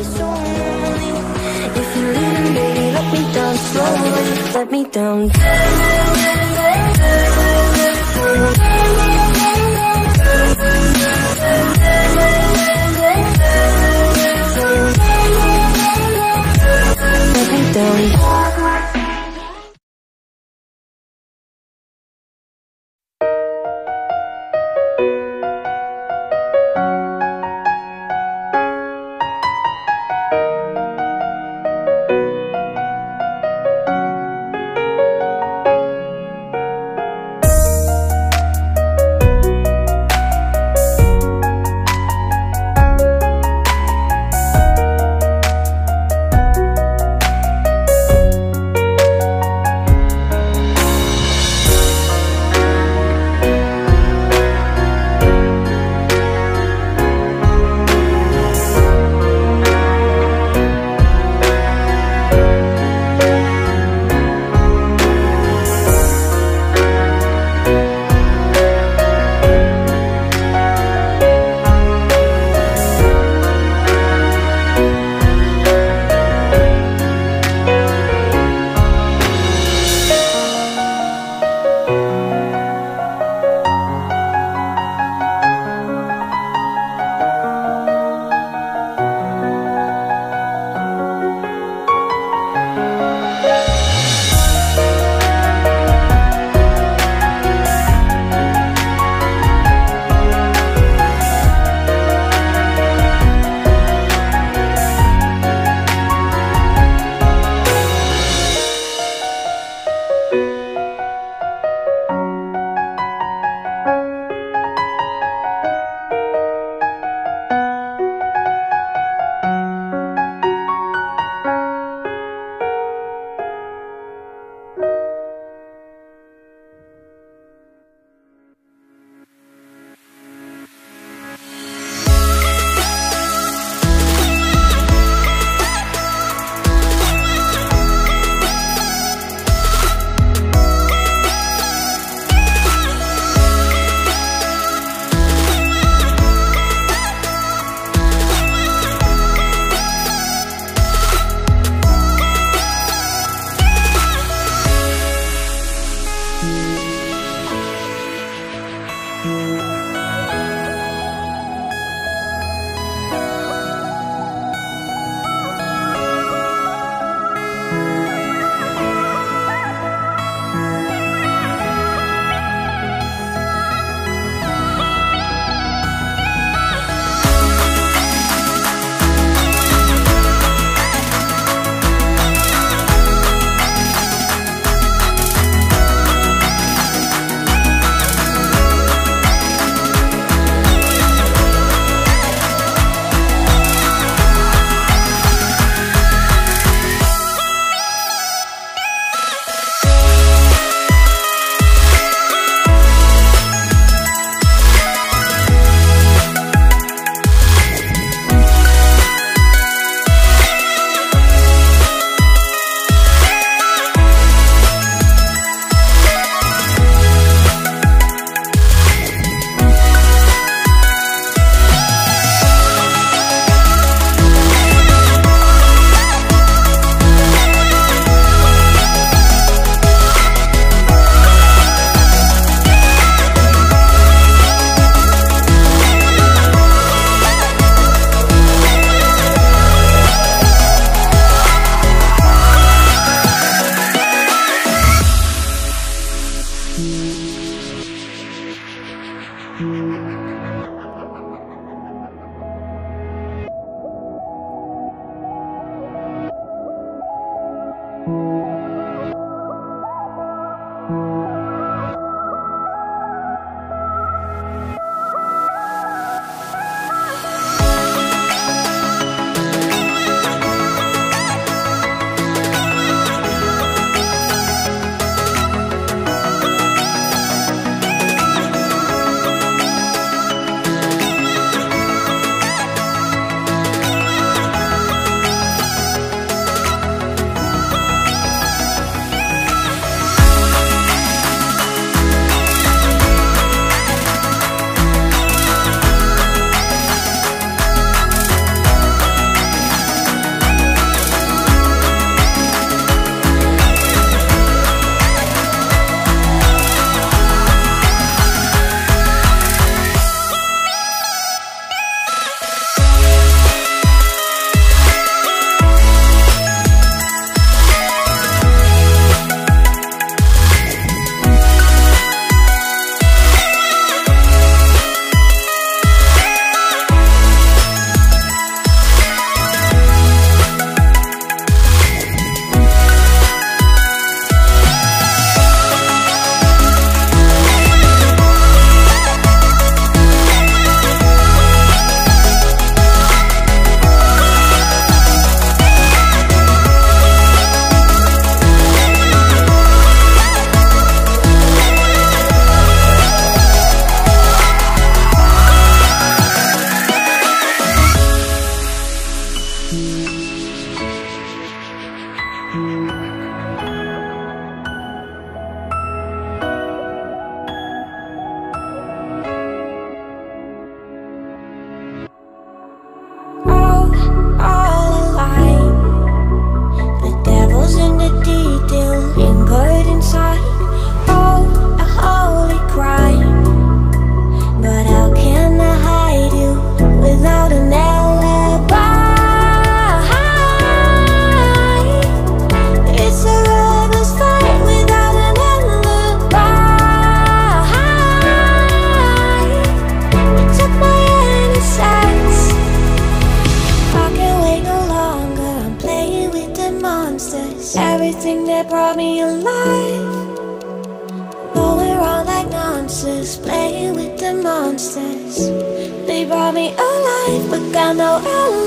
be so lonely. If you're leaving, baby, let me down slowly. Let me down. Let me down. everything that brought me alive. But we're all like monsters, playing with the monsters. They brought me alive, but got no alive.